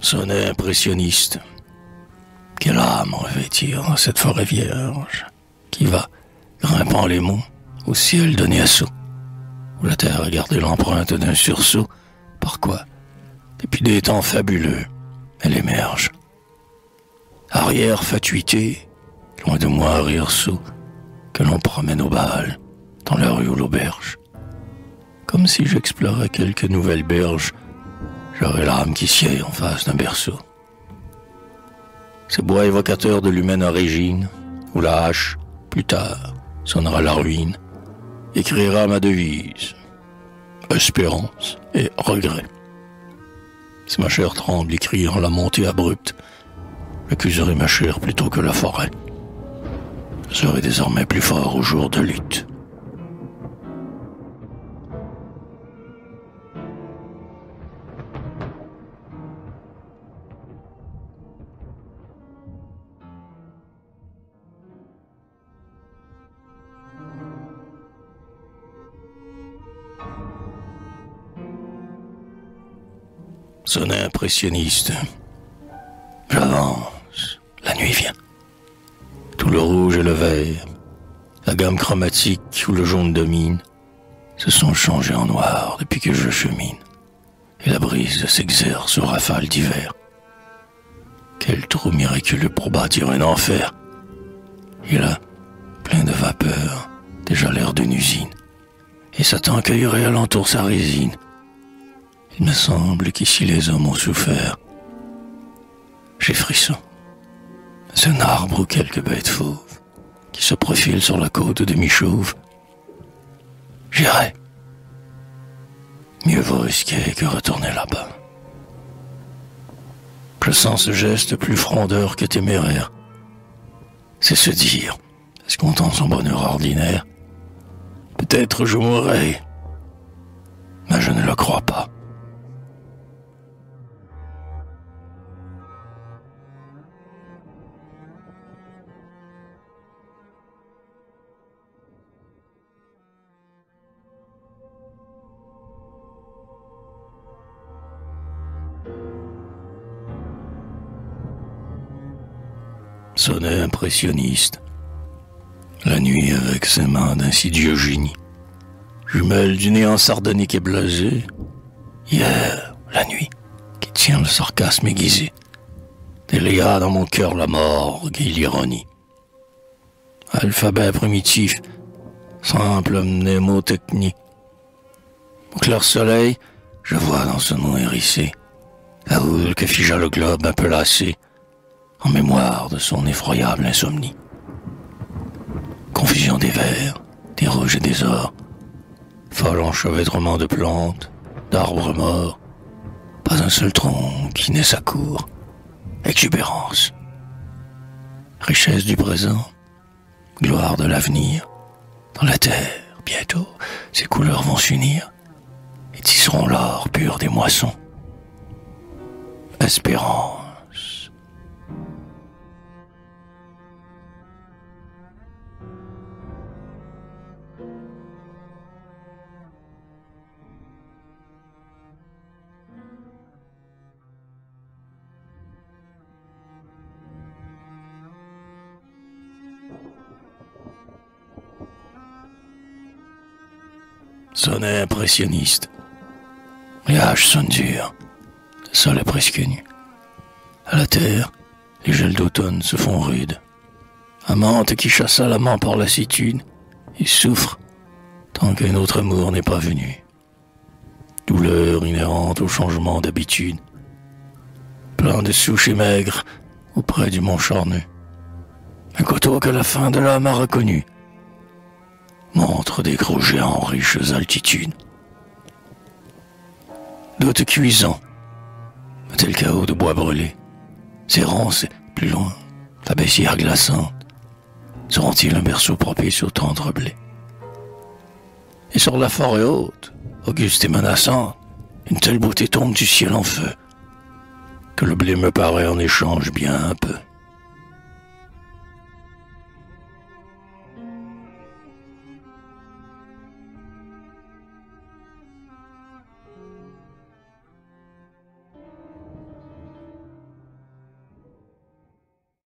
Sonnets impressionnistes. Quelle âme revêtir cette forêt vierge qui va, grimpant les monts, au ciel donné assaut, où la terre a gardé l'empreinte d'un sursaut, par quoi, depuis des temps fabuleux, elle émerge. Arrière fatuité, loin de moi rire sourd, que l'on promène au bal, dans la rue ou l'auberge. Comme si j'explorais quelque nouvelle berge, j'aurais l'âme qui sied en face d'un berceau. Ces bois évocateurs de l'humaine origine, où la hache, plus tard, sonnera la ruine, écrira ma devise, espérance et regret. Si ma chair tremble et crie en la montée abrupte, j'accuserai ma chair plutôt que la forêt. Je serai désormais plus fort au jour de lutte. Sonnets impressionnistes. J'avance, la nuit vient. Tout le rouge et le vert, la gamme chromatique où le jaune domine, se sont changés en noir depuis que je chemine, et la brise s'exerce aux rafales d'hiver. Quel trou miraculeux pour bâtir un enfer! Et là, plein de vapeur, déjà l'air d'une usine, et Satan cueillerait alentour sa résine. Il me semble qu'ici les hommes ont souffert. J'ai frisson. C'est un arbre ou quelques bêtes fauves qui se profilent sur la côte demi-chauve. J'irai. Mieux vaut risquer que retourner là-bas. Je sens ce geste plus frondeur que téméraire. C'est se dire, est-ce qu'on tend son bonheur ordinaire? Peut-être je mourrai, mais je ne le crois pas. Sonnets impressionnistes. La nuit avec ses mains d'insidieux génie, jumelle du néant sardonique et blasé, hier, la nuit, qui tient le sarcasme aiguisé, déléa dans mon cœur la morgue et l'ironie. Alphabet primitif, simple mnémotechnie. Au clair soleil, je vois dans ce mot hérissé la houle que figea le globe un peu lassé, en mémoire de son effroyable insomnie. Confusion des verts, des rouges et des ors, folle enchevêtrement de plantes, d'arbres morts, pas un seul tronc qui n'ait sa cour, exubérance. Richesse du présent, gloire de l'avenir, dans la terre, bientôt, ces couleurs vont s'unir et tisseront l'or pur des moissons. Espérance. Sonnets impressionnistes. Les haches sonnent dures, le sol est presque nu. À la terre, les gels d'automne se font rudes. Amante qui chassa l'amant par lassitude, il souffre tant qu'un autre amour n'est pas venu. Douleur inhérente au changement d'habitude, plein de souches et maigres auprès du mont Charneux. Un coteau que la faim de l'âme a reconnu montre des gros géants riches altitudes. D'autres cuisants, un tel chaos de bois brûlé, ces ronces, plus loin, la baissière glaçante, seront-ils un berceau propice au tendre blé? Et sur la forêt haute, auguste et menaçante, une telle beauté tombe du ciel en feu, que le blé me paraît en échange bien un peu.